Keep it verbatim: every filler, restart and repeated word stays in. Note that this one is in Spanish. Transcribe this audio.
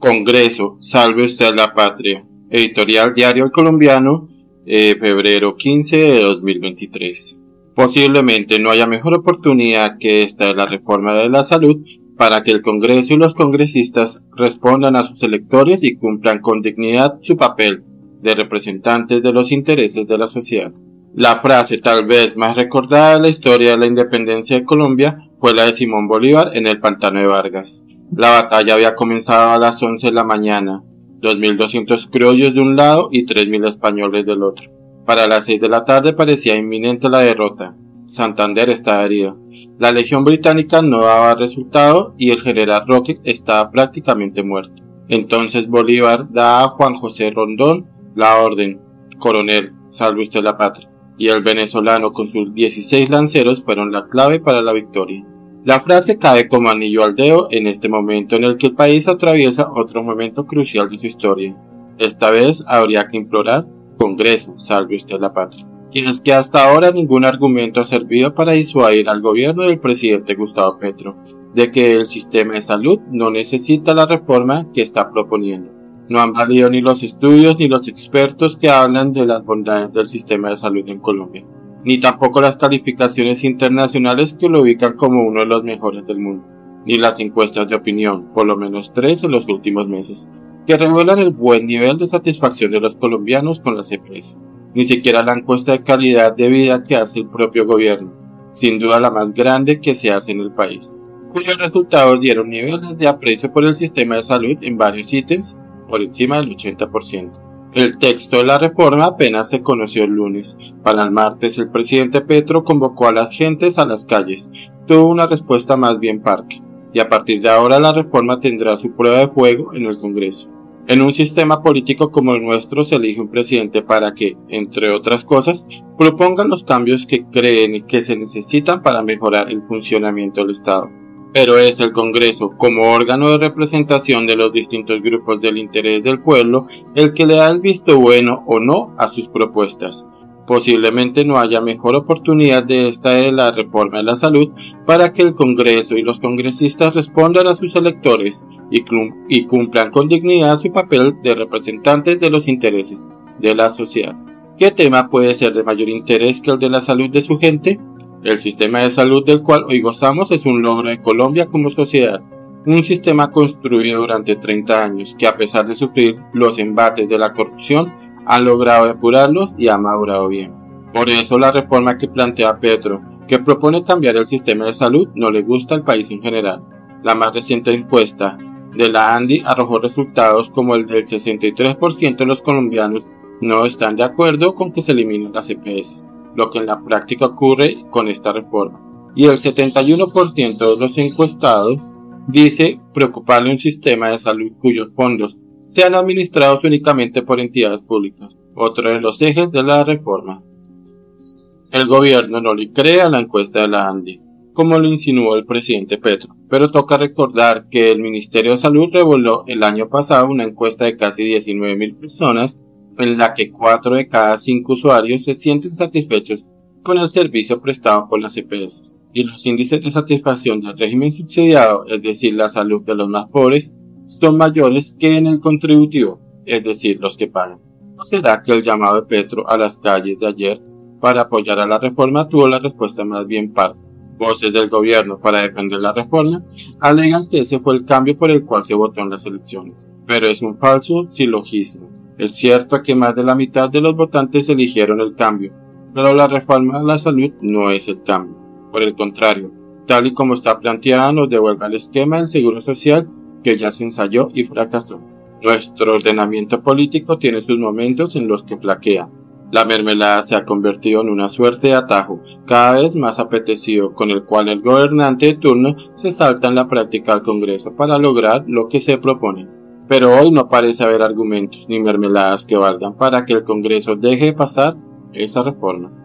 Congreso, salve usted la patria. Editorial Diario El Colombiano, eh, febrero quince de dos mil veintitrés. Posiblemente no haya mejor oportunidad que esta de la reforma de la salud para que el Congreso y los congresistas respondan a sus electores y cumplan con dignidad su papel de representantes de los intereses de la sociedad. La frase tal vez más recordada de la historia de la independencia de Colombia fue la de Simón Bolívar en el Pantano de Vargas. La batalla había comenzado a las once de la mañana, dos mil doscientos criollos de un lado y tres mil españoles del otro. Para las seis de la tarde parecía inminente la derrota. Santander estaba herido. La legión británica no daba resultado y el general Roque estaba prácticamente muerto. Entonces Bolívar da a Juan José Rondón la orden: coronel, salve usted la patria. Y el venezolano con sus dieciséis lanceros fueron la clave para la victoria. La frase cae como anillo al dedo en este momento en el que el país atraviesa otro momento crucial de su historia. Esta vez habría que implorar: Congreso, salve usted la patria. Y es que hasta ahora ningún argumento ha servido para disuadir al gobierno del presidente Gustavo Petro de que el sistema de salud no necesita la reforma que está proponiendo. No han valido ni los estudios ni los expertos que hablan de las bondades del sistema de salud en Colombia, ni tampoco las calificaciones internacionales que lo ubican como uno de los mejores del mundo, ni las encuestas de opinión, por lo menos tres en los últimos meses, que revelan el buen nivel de satisfacción de los colombianos con las E P S, ni siquiera la encuesta de calidad de vida que hace el propio gobierno, sin duda la más grande que se hace en el país, cuyos resultados dieron niveles de aprecio por el sistema de salud en varios ítems por encima del ochenta por ciento. El texto de la reforma apenas se conoció el lunes. Para el martes el presidente Petro convocó a las gentes a las calles. Tuvo una respuesta más bien parca, y a partir de ahora la reforma tendrá su prueba de fuego en el Congreso. En un sistema político como el nuestro se elige un presidente para que, entre otras cosas, proponga los cambios que creen que se necesitan para mejorar el funcionamiento del Estado. Pero es el Congreso, como órgano de representación de los distintos grupos del interés del pueblo, el que le da el visto bueno o no a sus propuestas. Posiblemente no haya mejor oportunidad de esta de la reforma de la salud para que el Congreso y los congresistas respondan a sus electores y, y cumplan con dignidad su papel de representantes de los intereses de la sociedad. ¿Qué tema puede ser de mayor interés que el de la salud de su gente? El sistema de salud del cual hoy gozamos es un logro de Colombia como sociedad, un sistema construido durante treinta años que, a pesar de sufrir los embates de la corrupción, ha logrado depurarlos y ha madurado bien. Por eso la reforma que plantea Petro, que propone cambiar el sistema de salud, no le gusta al país en general. La más reciente encuesta de la ANDI arrojó resultados como el del sesenta y tres por ciento de los colombianos no están de acuerdo con que se eliminen las E P S. Lo que en la práctica ocurre con esta reforma, y el setenta y uno por ciento de los encuestados dice preocuparle un sistema de salud cuyos fondos sean administrados únicamente por entidades públicas, otro de los ejes de la reforma. El gobierno no le cree a la encuesta de la ANDI, como lo insinuó el presidente Petro, pero toca recordar que el Ministerio de Salud reveló el año pasado una encuesta de casi diecinueve mil personas en la que cuatro de cada cinco usuarios se sienten satisfechos con el servicio prestado por las E P S, y los índices de satisfacción del régimen subsidiado, es decir, la salud de los más pobres, son mayores que en el contributivo, es decir, los que pagan. ¿No será que el llamado de Petro a las calles de ayer para apoyar a la reforma tuvo la respuesta más bien parca? Voces del gobierno para defender la reforma alegan que ese fue el cambio por el cual se votó en las elecciones, pero es un falso silogismo. Es cierto que más de la mitad de los votantes eligieron el cambio, pero la reforma a la salud no es el cambio. Por el contrario, tal y como está planteada, nos devuelve al esquema del seguro social que ya se ensayó y fracasó. Nuestro ordenamiento político tiene sus momentos en los que flaquea. La mermelada se ha convertido en una suerte de atajo, cada vez más apetecido, con el cual el gobernante de turno se salta en la práctica al Congreso para lograr lo que se propone. Pero hoy no parece haber argumentos ni mermeladas que valgan para que el Congreso deje pasar esa reforma.